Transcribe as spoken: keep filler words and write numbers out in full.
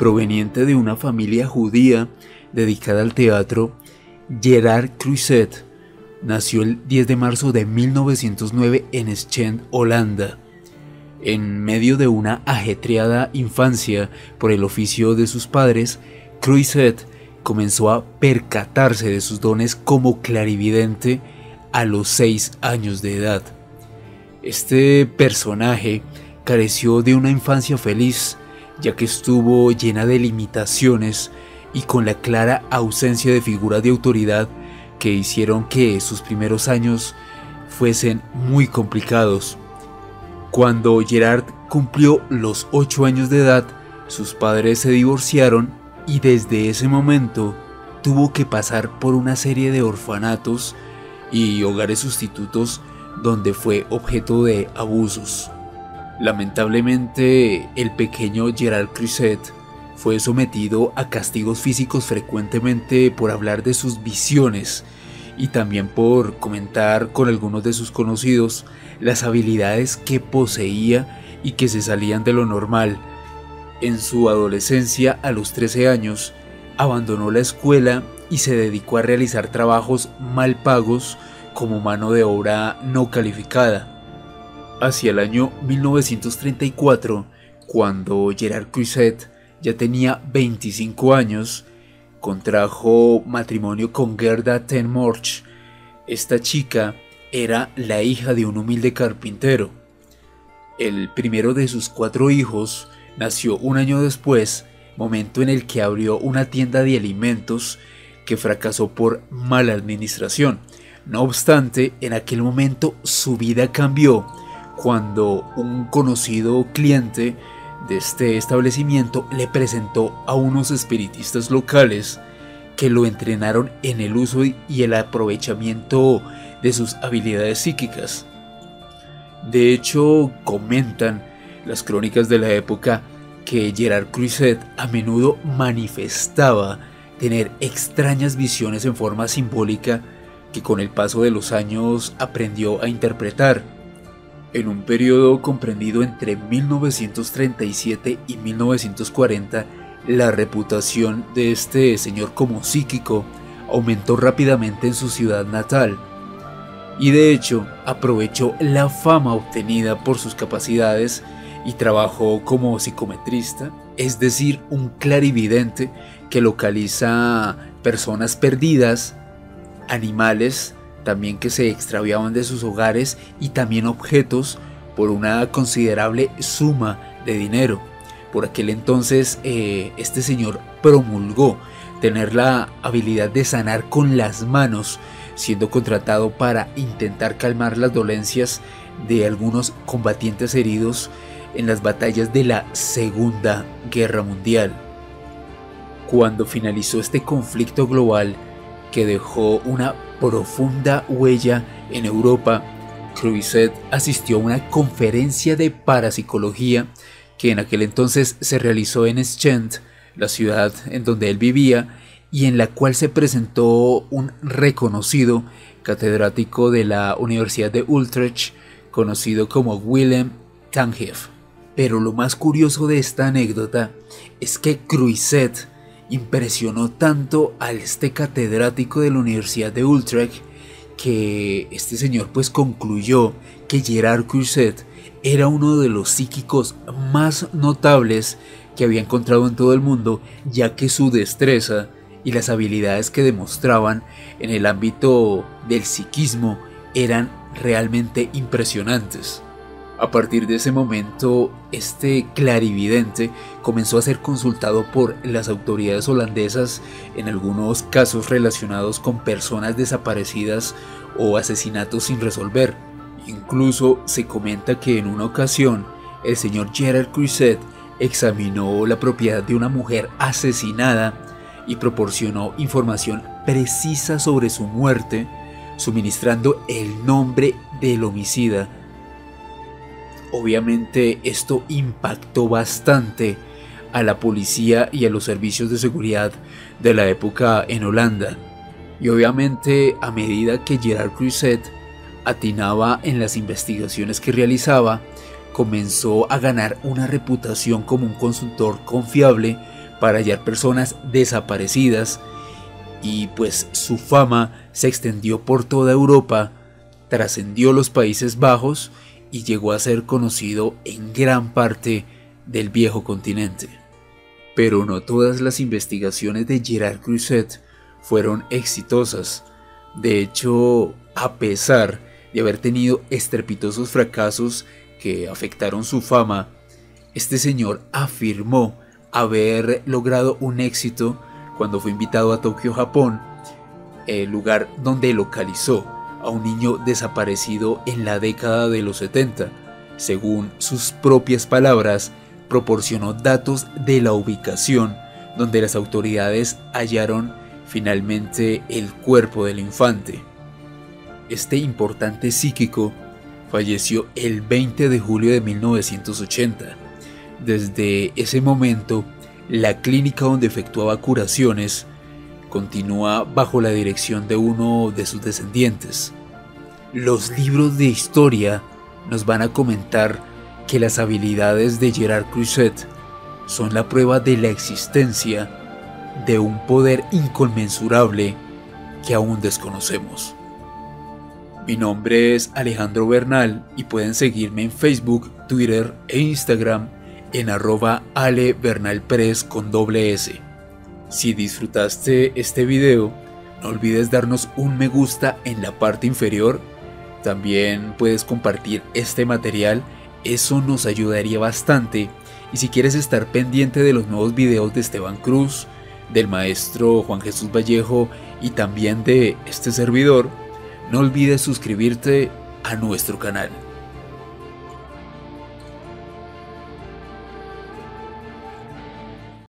proveniente de una familia judía dedicada al teatro, Gerard Croiset nació el diez de marzo de mil novecientos nueve en Enschede, Holanda. En medio de una ajetreada infancia por el oficio de sus padres, Croiset comenzó a percatarse de sus dones como clarividente a los seis años de edad. Este personaje careció de una infancia feliz, ya que estuvo llena de limitaciones y con la clara ausencia de figuras de autoridad que hicieron que sus primeros años fuesen muy complicados. Cuando Gerard cumplió los ocho años de edad, sus padres se divorciaron y desde ese momento tuvo que pasar por una serie de orfanatos y hogares sustitutos donde fue objeto de abusos. Lamentablemente, el pequeño Gerard Croiset fue sometido a castigos físicos frecuentemente por hablar de sus visiones y también por comentar con algunos de sus conocidos las habilidades que poseía y que se salían de lo normal. En su adolescencia, a los trece años, abandonó la escuela y se dedicó a realizar trabajos mal pagos como mano de obra no calificada. Hacia el año mil novecientos treinta y cuatro, cuando Gerard Croiset ya tenía veinticinco años, contrajo matrimonio con Gerda Tenhaeff. Esta chica era la hija de un humilde carpintero. El primero de sus cuatro hijos nació un año después, momento en el que abrió una tienda de alimentos que fracasó por mala administración. No obstante, en aquel momento su vida cambió cuando un conocido cliente de este establecimiento le presentó a unos espiritistas locales que lo entrenaron en el uso y el aprovechamiento de sus habilidades psíquicas. De hecho, comentan las crónicas de la época que Gerard Croiset a menudo manifestaba tener extrañas visiones en forma simbólica que con el paso de los años aprendió a interpretar. En un periodo comprendido entre mil novecientos treinta y siete y mil novecientos cuarenta, la reputación de este señor como psíquico aumentó rápidamente en su ciudad natal, y de hecho aprovechó la fama obtenida por sus capacidades y trabajó como psicometrista, es decir, un clarividente que localiza personas perdidas, animales también que se extraviaban de sus hogares y también objetos por una considerable suma de dinero. Por aquel entonces eh, este señor promulgó tener la habilidad de sanar con las manos, siendo contratado para intentar calmar las dolencias de algunos combatientes heridos en las batallas de la Segunda Guerra Mundial. Cuando finalizó este conflicto global que dejó una profunda huella en Europa, Croiset asistió a una conferencia de parapsicología que en aquel entonces se realizó en Enschede, la ciudad en donde él vivía, y en la cual se presentó un reconocido catedrático de la Universidad de Utrecht, conocido como Willem Tenhaeff. Pero lo más curioso de esta anécdota es que Croiset impresionó tanto a este catedrático de la Universidad de Utrecht que este señor pues concluyó que Gerard Croiset era uno de los psíquicos más notables que había encontrado en todo el mundo, ya que su destreza y las habilidades que demostraban en el ámbito del psiquismo eran realmente impresionantes. A partir de ese momento, este clarividente comenzó a ser consultado por las autoridades holandesas en algunos casos relacionados con personas desaparecidas o asesinatos sin resolver. Incluso se comenta que en una ocasión, el señor Gerard Croiset examinó la propiedad de una mujer asesinada y proporcionó información precisa sobre su muerte, suministrando el nombre del homicida. Obviamente esto impactó bastante a la policía y a los servicios de seguridad de la época en Holanda. Y obviamente a medida que Gerard Croiset atinaba en las investigaciones que realizaba, comenzó a ganar una reputación como un consultor confiable para hallar personas desaparecidas, y pues su fama se extendió por toda Europa, trascendió los Países Bajos y llegó a ser conocido en gran parte del viejo continente. Pero no todas las investigaciones de Gerard Croiset fueron exitosas. De hecho, a pesar de haber tenido estrepitosos fracasos que afectaron su fama, este señor afirmó haber logrado un éxito cuando fue invitado a Tokio, Japón, el lugar donde localizó a un niño desaparecido en la década de los setenta. Según sus propias palabras, proporcionó datos de la ubicación donde las autoridades hallaron finalmente el cuerpo del infante. Este importante psíquico falleció el veinte de julio de mil novecientos ochenta. Desde ese momento, la clínica donde efectuaba curaciones continúa bajo la dirección de uno de sus descendientes. Los libros de historia nos van a comentar que las habilidades de Gerard Croiset son la prueba de la existencia de un poder inconmensurable que aún desconocemos. Mi nombre es Alejandro Bernal y pueden seguirme en Facebook, Twitter e Instagram en arroba alebernalpres con doble S. Si disfrutaste este video, no olvides darnos un me gusta en la parte inferior. También puedes compartir este material, eso nos ayudaría bastante. Y si quieres estar pendiente de los nuevos videos de Esteban Cruz, del maestro Juan Jesús Vallejo y también de este servidor, no olvides suscribirte a nuestro canal.